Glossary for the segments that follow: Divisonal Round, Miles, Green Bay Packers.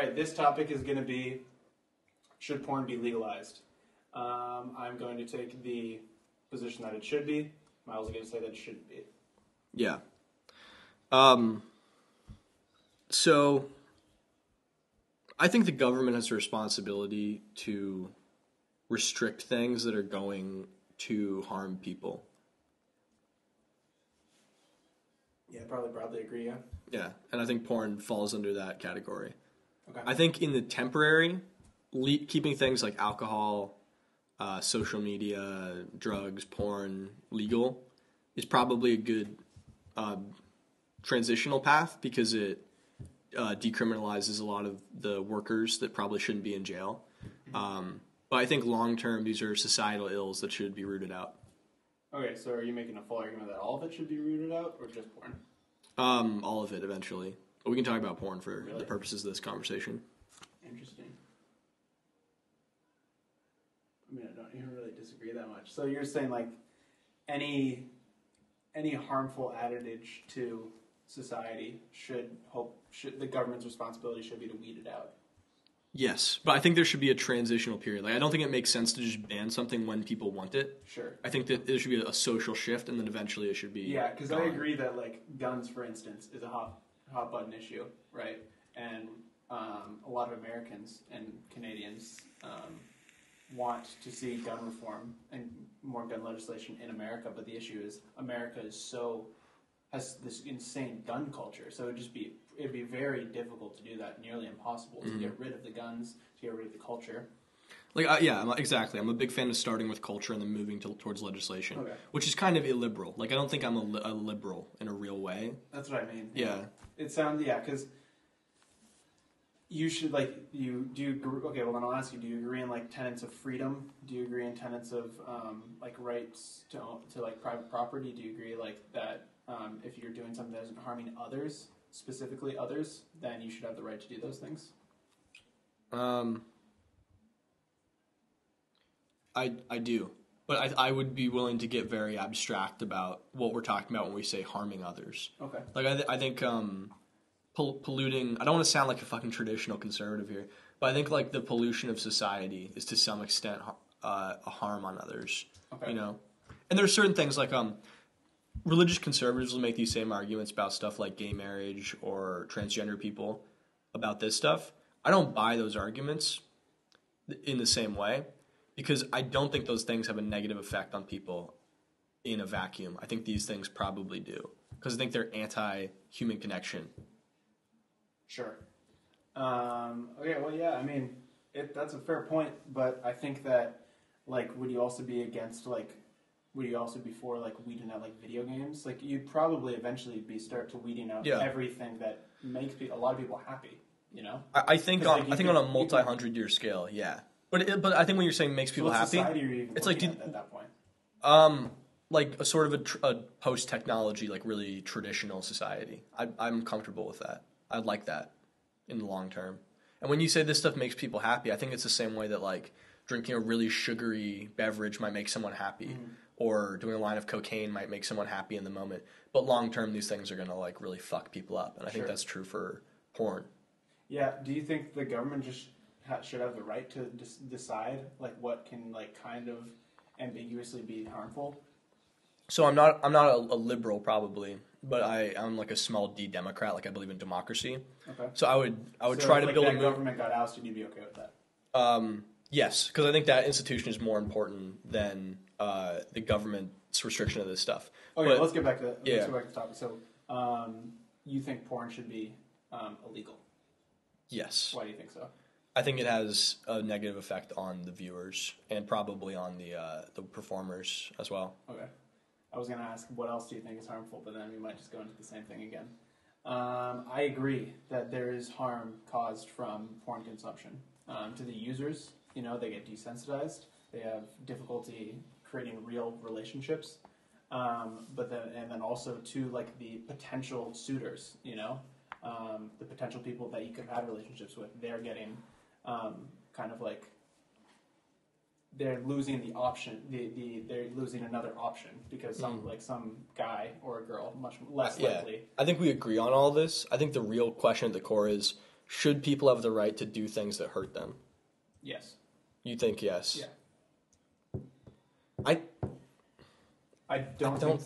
Alright, this topic is going to be, should porn be legalized? I'm going to take the position that it should be. Miles is going to say that it shouldn't be. Yeah. So, I think the government has a responsibility to restrict things that are going to harm people. Yeah, probably broadly agree, yeah. Yeah, and I think porn falls under that category. Okay. I think in the temporary, keeping things like alcohol, social media, drugs, porn legal is probably a good transitional path because it decriminalizes a lot of the workers that probably shouldn't be in jail. But I think long-term, these are societal ills that should be rooted out. Okay, so are you making a full argument that all of it should be rooted out, or just porn? All of it, eventually. But we can talk about porn for the purposes of this conversation. Interesting. I mean, I don't even really disagree that much. So you're saying, like, any harmful adage to society the government's responsibility should be to weed it out. Yes, but I think there should be a transitional period. Like, I don't think it makes sense to just ban something when people want it. Sure. I think that there should be a social shift, and then eventually it should be. Yeah, because I agree that, like, guns, for instance, is a hot button issue, right? And a lot of Americans and Canadians want to see gun reform and more gun legislation in America, but the issue is America has this insane gun culture, so it'd be very difficult to do that, nearly impossible to get rid of the guns, to get rid of the culture. Like, yeah, exactly. I'm a big fan of starting with culture and then moving towards legislation, which is kind of illiberal. Like, I don't think I'm a liberal in a real way. That's what I mean. Yeah. Because you should, like, okay, well, then I'll ask you, do you agree in, like, tenets of freedom? Do you agree in tenets of, like, rights to like, private property? Do you agree, like, that if you're doing something that isn't harming others, specifically others, then you should have the right to do those things? I do. But I would be willing to get very abstract about what we're talking about when we say harming others. Okay. Like, I think polluting... I don't want to sound like a fucking traditional conservative here, but I think, like, the pollution of society is to some extent a harm on others. Okay. You know? And there are certain things, like... religious conservatives will make these same arguments about stuff like gay marriage or transgender people about this stuff. I don't buy those arguments in the same way because I don't think those things have a negative effect on people in a vacuum. I think these things probably do because I think they're anti-human connection. Sure. Okay, well, yeah, I mean, that's a fair point, but I think that, like, would you also be against, like, would you also be for, like, weeding out, like, video games? Like, you'd probably eventually start to weeding out everything that makes a lot of people happy, you know? I think on a multi-hundred-year scale, yeah. But I think when you're saying makes people happy, it's like... at that point? Like, a post-technology, like, really traditional society. I'm comfortable with that. I'd like that in the long term. And when you say this stuff makes people happy, I think it's the same way that, like, drinking a really sugary beverage might make someone happy. Or doing a line of cocaine might make someone happy in the moment. But long-term, these things are going to, like, really fuck people up. And I think that's true for porn. Yeah. Do you think the government just should have the right to decide, like, what can, like, kind of ambiguously be harmful? So I'm not a liberal, probably. But I'm, like, a small D Democrat. Like, I believe in democracy. Okay. So I would try to build a... So if government got ousted, you'd be okay with that? Yes. Because I think that institution is more important than... the government's restriction of this stuff. Okay, but let's get back to that. Let's go back to the topic. So, you think porn should be illegal? Yes. Why do you think so? I think it has a negative effect on the viewers and probably on the performers as well. Okay. I was going to ask, what else do you think is harmful? But then we might just go into the same thing again. I agree that there is harm caused from porn consumption to the users. You know, they get desensitized. They have difficulty creating real relationships, but then also to, like, the potential suitors, you know, the potential people that you could have had relationships with, they're getting kind of like they're losing the option, they're losing another option because some guy or a girl much less likely. I think we agree on all this. I think the real question at the core is, Should people have the right to do things that hurt them? Yes. You think yes? Yeah. I don't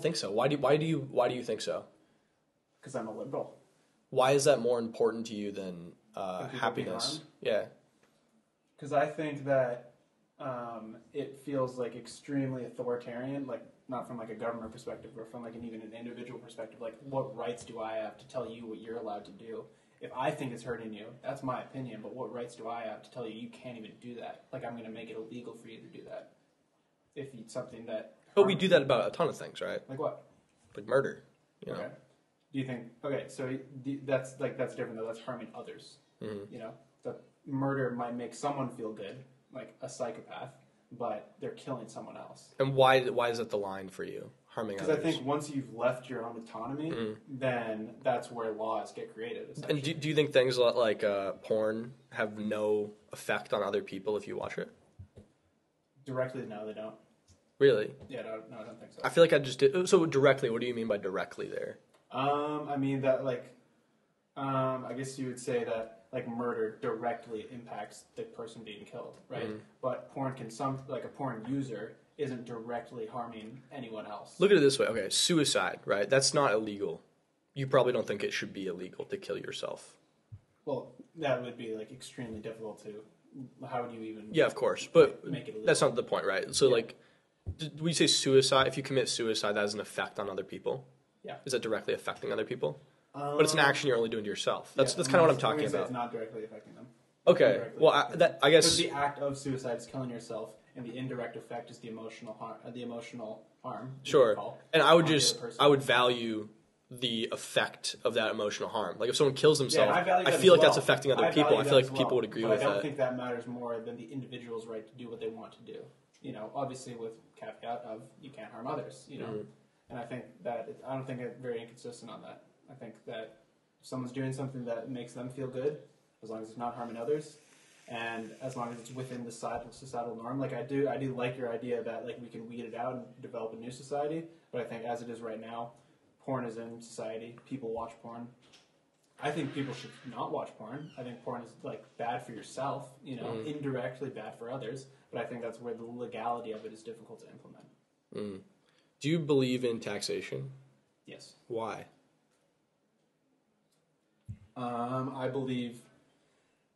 think so. Why do you think so? Because I'm a liberal. Why is that more important to you than happiness? Yeah. Because I think that it feels like extremely authoritarian, like not from like a government perspective, but from like an, even an individual perspective. Like, what rights do I have to tell you what you're allowed to do? If I think it's hurting you, that's my opinion. But what rights do I have to tell you you can't even do that? Like, I'm going to make it illegal for you to do that. If it's something that. But we do that about a ton of things, right? Like what? Like murder. You know? Okay. Do you think? Okay, so that's like that's different though. That's harming others. Mm-hmm. You know, the murder might make someone feel good, like a psychopath, but they're killing someone else. And why is that the line for you? Harming others. Because I think once you've left your own autonomy, then that's where laws get created. And do you think things like porn have no effect on other people if you watch it? Directly, no, they don't. Really? Yeah, no, I don't think so. I feel like I just did. So directly, what do you mean by directly there? I mean that like, I guess you would say that like murder directly impacts the person being killed, right? Mm-hmm. But porn a porn user isn't directly harming anyone else. Look at it this way. Okay, suicide, right? That's not illegal. You probably don't think it should be illegal to kill yourself. Well, that would be like extremely difficult to. How would you even? Yeah, of course, but make it illegal? That's not the point, right? So yeah. Like, we say suicide. If you commit suicide, that has an effect on other people. Yeah. Is that directly affecting other people? But it's an action you're only doing to yourself. That's kind of what I'm talking about. It's not directly affecting them. Okay. Well, I guess the act of suicide is killing yourself, and the indirect effect is the emotional harm. Sure. And I would value the effect of that emotional harm. Like if someone kills themself, I feel like that's affecting other people. I feel like people would agree with that. I don't think that matters more than the individual's right to do what they want to do. You know, obviously with caveat of you can't harm others. You know. Mm-hmm. And I think that I don't think it's very inconsistent on that. I think that if someone's doing something that makes them feel good, as long as it's not harming others, and as long as it's within the societal norm. Like I do like your idea that like we can weed it out and develop a new society. But I think as it is right now, porn is in society. People watch porn. I think people should not watch porn. I think porn is like bad for yourself. You know, indirectly bad for others. But I think that's where the legality of it is difficult to implement. Mm. Do you believe in taxation? Yes. Why? I believe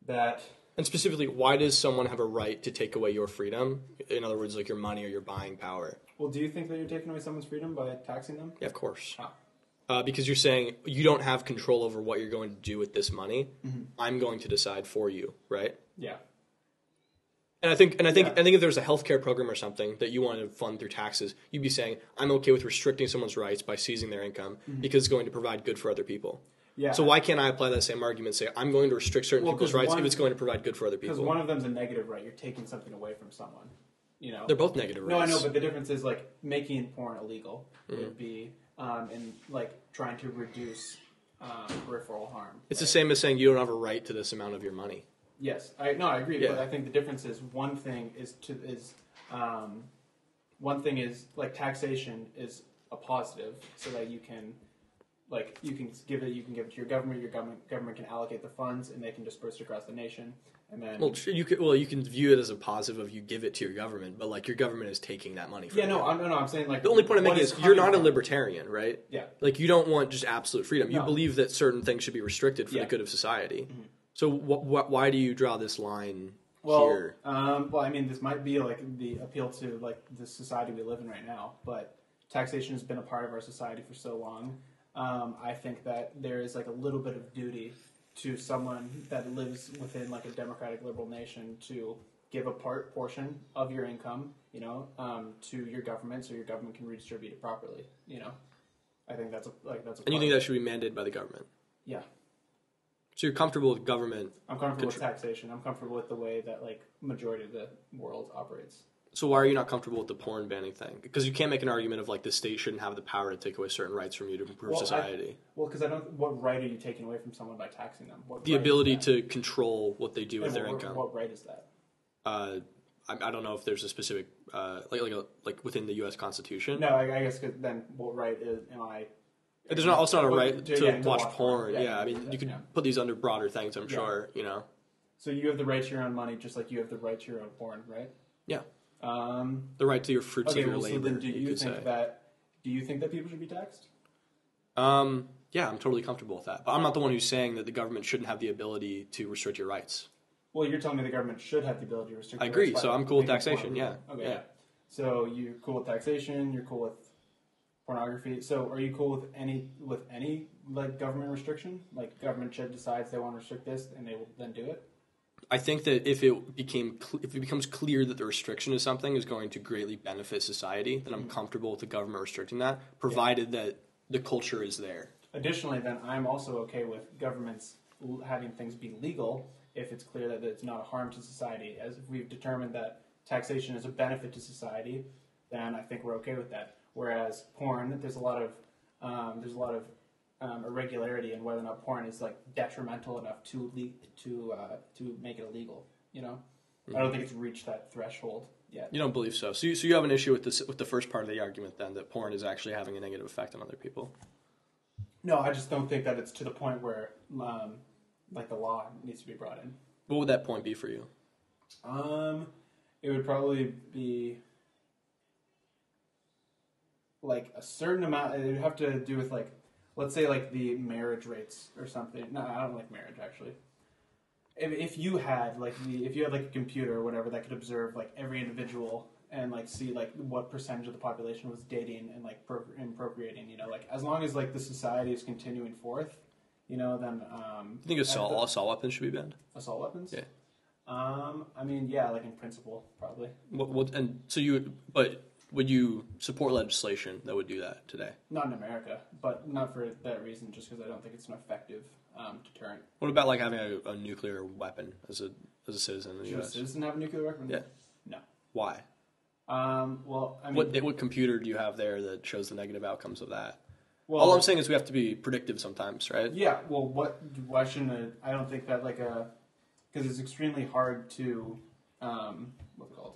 that... And specifically, why does someone have a right to take away your freedom? In other words, like your money or your buying power. Well, do you think that you're taking away someone's freedom by taxing them? Yeah, of course. Huh. Because you're saying you don't have control over what you're going to do with this money. Mm-hmm. I'm going to decide for you, right? Yeah. And I think if there's a healthcare program or something that you want to fund through taxes, you'd be saying, I'm okay with restricting someone's rights by seizing their income because it's going to provide good for other people. Yeah. So why can't I apply that same argument and say, I'm going to restrict certain people's rights if it's going to provide good for other people? Because one of them's a negative right. You're taking something away from someone. You know? They're both negative rights. No, I know, but the difference is like making porn illegal would be and like trying to reduce peripheral harm. It's right? The same as saying you don't have a right to this amount of your money. Yes, I agree. Yeah. But I think the difference is one thing is like taxation is a positive, so that you can give it to your government can allocate the funds and they can disperse it across the nation, and then you can view it as a positive of you give it to your government, but like your government is taking that money from you. I'm saying like the only point I'm making is you're not a libertarian, right? Yeah, like you don't want just absolute freedom. You believe that certain things should be restricted for the good of society. Mm-hmm. So why do you draw this line here? Well, I mean, this might be like the appeal to like the society we live in right now, but taxation has been a part of our society for so long. I think that there is like a little bit of duty to someone that lives within like a democratic liberal nation to give a portion of your income, you know, to your government so your government can redistribute it properly. You know, I think that's a problem. And you think that should be mandated by the government? Yeah. So you're comfortable with government? I'm comfortable with taxation. I'm comfortable with the way that like majority of the world operates. So why are you not comfortable with the porn banning thing? Because you can't make an argument of like the state shouldn't have the power to take away certain rights from you to improve society. Because I don't. What right are you taking away from someone by taxing them? The ability to control what they do with their income. What right is that? I don't know if there's a specific like within the U.S. Constitution. No, I guess then what right am I? There's not also not a right to watch porn. Yeah, I mean, you could put these under broader things, I'm sure, you know. So you have the right to your own money, just like you have the right to your own porn, right? Yeah. The right to your fruits of your labor. So then do you think that people should be taxed? Yeah, I'm totally comfortable with that. But I'm not the one who's saying that the government shouldn't have the ability to restrict your rights. Well, you're telling me the government should have the ability to restrict your rights. I agree, so I'm cool with taxation, yeah. Okay. Yeah. So you're cool with taxation, you're cool with pornography. So are you cool with any like government restriction? Like government should decides they want to restrict this and they will then do it? I think that if it becomes clear that the restriction of something is going to greatly benefit society, then I'm comfortable with the government restricting that, provided that the culture is there. Additionally, then I'm also okay with governments having things be legal if it's clear that it's not a harm to society. As if we've determined that taxation is a benefit to society, then I think we're okay with that. Whereas porn, there's a lot of irregularity in whether or not porn is like detrimental enough to make it illegal. You know, I don't think it's reached that threshold yet. You don't believe so? So you have an issue with this, with the first part of the argument, then, that porn is actually having a negative effect on other people? No, I just don't think that it's to the point where like the law needs to be brought in. What would that point be for you? It would probably be like a certain amount. It would have to do with, like, let's say, like, the marriage rates or something. No, I don't like marriage, actually. If you had like a computer or whatever that could observe like every individual and like see like what percentage of the population was dating and like procreating, you know, like as long as like the society is continuing forth, you know, then you think assault weapons should be banned? Assault weapons? Yeah. I mean, yeah, like in principle, probably. Would you support legislation that would do that today? Not in America, but not for that reason, just because I don't think it's an effective deterrent. What about like having a nuclear weapon as a citizen in the U.S.? Should a citizen have a nuclear weapon? Yeah. No. Why? Well, I mean... What computer do you have there that shows the negative outcomes of that? Well, all I'm saying is we have to be predictive sometimes, right? Yeah, well, why shouldn't I don't think that like a... Because it's extremely hard to... what's it called?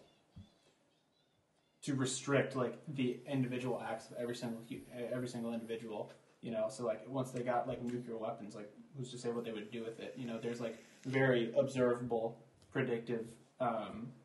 To restrict like the individual acts of every single individual, you know. So like once they got like nuclear weapons, like who's to say what they would do with it? You know, there's like very observable, predictive,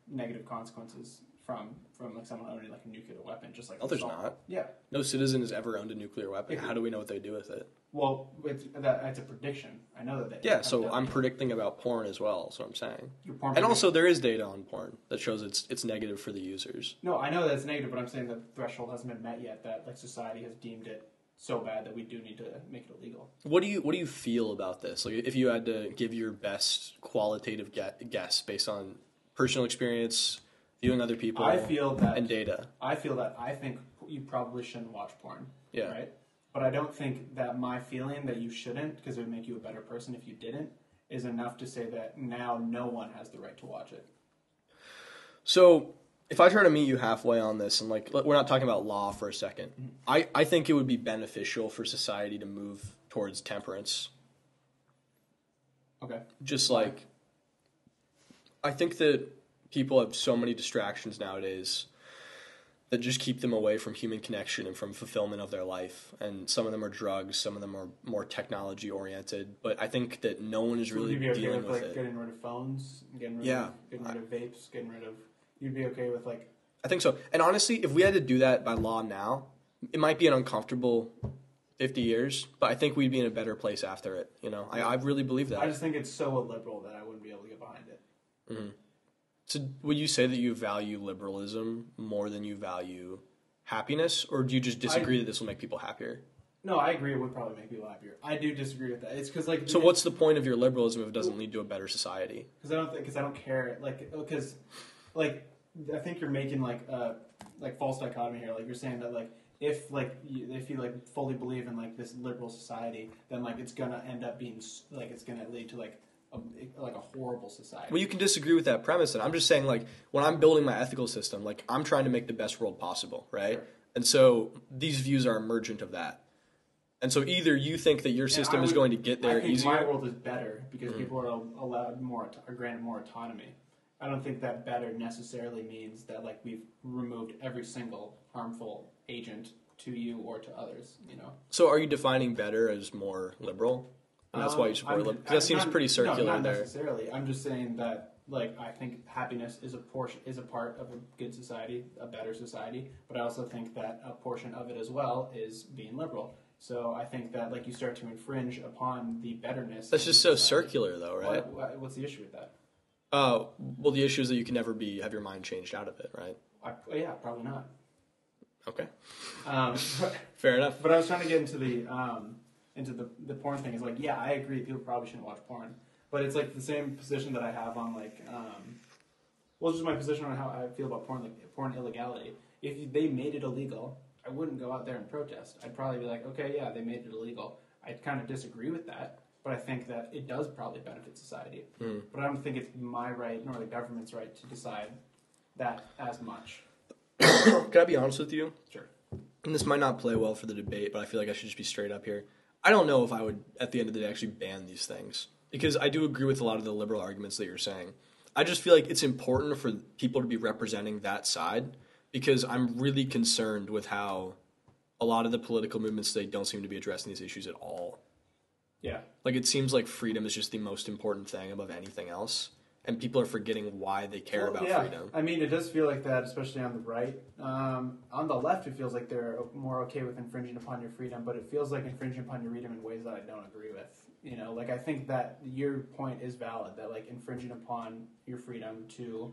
negative consequences from like someone owning like a nuclear weapon. Just like there's not. Yeah. No citizen has ever owned a nuclear weapon. How do we know what they do with it? Well, that's a prediction. I know that. Yeah. So I'm predicting about porn as well. So I'm saying. And also, there is data on porn that shows it's negative for the users. No, I know that it's negative, but I'm saying the threshold hasn't been met yet. That like society has deemed it so bad that we do need to make it illegal. What do you feel about this? Like, if you had to give your best qualitative guess based on personal experience, viewing other people, and data. I think you probably shouldn't watch porn. Yeah. Right. But I don't think that my feeling that you shouldn't, because it would make you a better person if you didn't, is enough to say that now no one has the right to watch it. So if I try to meet you halfway on this, and like we're not talking about law for a second, I think it would be beneficial for society to move towards temperance. Okay. Just like, I think that people have so many distractions nowadays that just keep them away from human connection and from fulfillment of their life. And some of them are drugs, some of them are more technology-oriented. But I think that no one is really dealing with it. Getting rid of phones, getting rid of vapes, getting rid of... You'd be okay with like... I think so. And honestly, if we had to do that by law now, it might be an uncomfortable 50 years, but I think we'd be in a better place after it. You know, I really believe that. I just think it's so illiberal that I wouldn't be able to get behind it. Mm-hmm. So would you say that you value liberalism more than you value happiness, or do you just disagree that this will make people happier? No, I agree it would probably make people happier. I do disagree with that. It's because like. So what's the point of your liberalism if it doesn't lead to a better society? Because I don't care. Like, because, like, I think you're making like a false dichotomy here. Like you're saying that like if you like fully believe in like this liberal society, then like it's gonna end up being like it's gonna lead to like. Like a horrible society. Well, you can disagree with that premise, and I'm just saying, like, when I'm building my ethical system, like, I'm trying to make the best world possible, right? Sure. And so these views are emergent of that. And so either you think that your system is going to get there easier. I think my world is better because people are granted more autonomy. I don't think that better necessarily means that, like, we've removed every single harmful agent to you or to others, you know. So are you defining better as more liberal? And that's why you support liberal? That seems pretty circular. No, not necessarily. I'm just saying that, like, I think happiness is a part of a good society, a better society, but I also think that a portion of it as well is being liberal. So I think that, like, you start to infringe upon the betterness. That's just so circular, though, right? What's the issue with that? Well, the issue is that you can never have your mind changed out of it, right? Yeah, probably not. Okay. Fair enough. But I was trying to get into the porn thing. It's like, yeah, I agree. People probably shouldn't watch porn. But it's like the same position that I have on, like, just my position on how I feel about porn, like porn illegality. If they made it illegal, I wouldn't go out there and protest. I'd probably be like, okay, yeah, they made it illegal. I kind of disagree with that, but I think that it does probably benefit society. Mm. But I don't think it's my right nor the government's right to decide that as much. Can I be honest with you? Sure. And this might not play well for the debate, but I feel like I should just be straight up here. I don't know if I would, at the end of the day, actually ban these things. Because I do agree with a lot of the liberal arguments that you're saying. I just feel like it's important for people to be representing that side, because I'm really concerned with how a lot of the political movements today don't seem to be addressing these issues at all. Yeah. Like, it seems like freedom is just the most important thing above anything else. And people are forgetting why they care about freedom. I mean, it does feel like that, especially on the right. On the left, it feels like they're more okay with infringing upon your freedom, but it feels like infringing upon your freedom in ways that I don't agree with. You know, like, I think that your point is valid, that, like, infringing upon your freedom to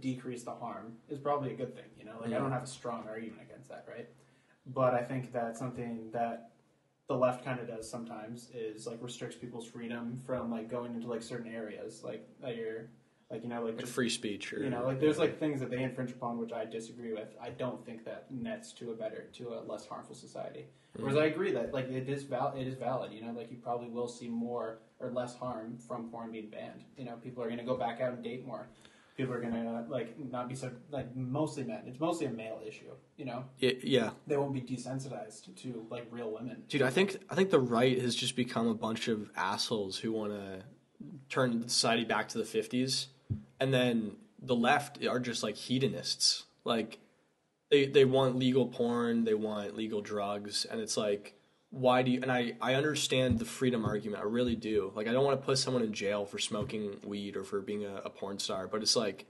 decrease the harm is probably a good thing, you know? Like, I don't have a strong argument against that, right? But I think that something that the left kind of does sometimes is, like, restricts people's freedom from, like, going into, like, certain areas, like, that you're, like, you know, like free speech, or, you know, like, there's, like, things that they infringe upon which I disagree with. I don't think that nets to a less harmful society. Mm-hmm. Whereas I agree that, like, it is valid, you know, like, you probably will see more or less harm from porn being banned. You know, people are going to go back out and date more. People are going to, like, not be so, like, mostly men. It's mostly a male issue, you know? Yeah. They won't be desensitized to, like, real women. Dude, I think the right has just become a bunch of assholes who want to turn society back to the 50s. And then the left are just, like, hedonists. Like, they want legal porn. They want legal drugs. And it's like, why do you... And I understand the freedom argument. I really do. Like, I don't want to put someone in jail for smoking weed or for being a porn star. But it's like,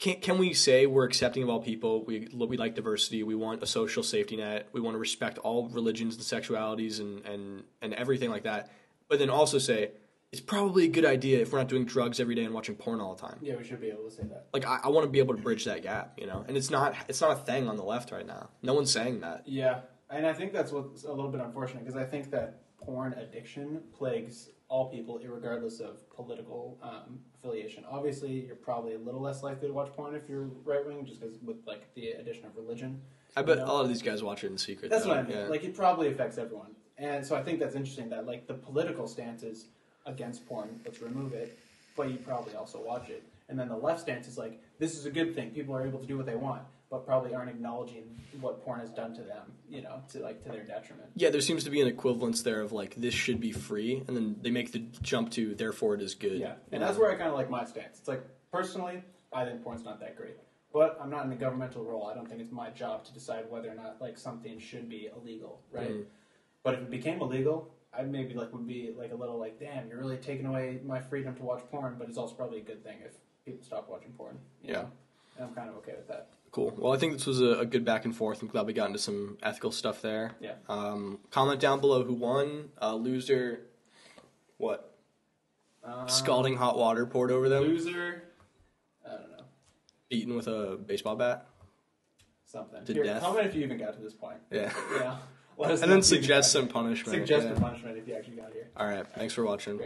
can we say we're accepting of all people? We like diversity. We want a social safety net. We want to respect all religions and sexualities and everything like that. But then also say... It's probably a good idea if we're not doing drugs every day and watching porn all the time. Yeah, we should be able to say that. Like, I want to be able to bridge that gap, you know? And it's not a thing on the left right now. No one's saying that. Yeah, and I think that's what's a little bit unfortunate, because I think that porn addiction plagues all people, regardless of political affiliation. Obviously, you're probably a little less likely to watch porn if you're right-wing, just because with, like, the addition of religion. I bet a lot of these guys watch it in secret. That's what I mean. Yeah. Like, it probably affects everyone. And so I think that's interesting that, like, the political stances... against porn, let's remove it, but you probably also watch it. And then the left stance is like, this is a good thing, people are able to do what they want, but probably aren't acknowledging what porn has done to them, you know, to, like, to their detriment. Yeah, there seems to be an equivalence there of, like, this should be free, and then they make the jump to, therefore it is good. Yeah, and that's where I kind of like my stance. It's like, personally, I think porn's not that great. But I'm not in a governmental role. I don't think it's my job to decide whether or not, like, something should be illegal, right? Mm. But if it became illegal... I maybe, like, would be, like, a little like, damn, you're really taking away my freedom to watch porn, but it's also probably a good thing if people stop watching porn. You know? And I'm kind of okay with that. Cool. Well, I think this was a good back and forth. I'm glad we got into some ethical stuff there. Yeah. Comment down below who won, loser, what? Scalding hot water poured over them? Loser, I don't know. Beaten with a baseball bat? Something. To death? Comment if you even got to this point. Yeah. Yeah. Well, and then suggest some punishment. Suggest a punishment if you actually got here. All right. Thanks for watching. Great.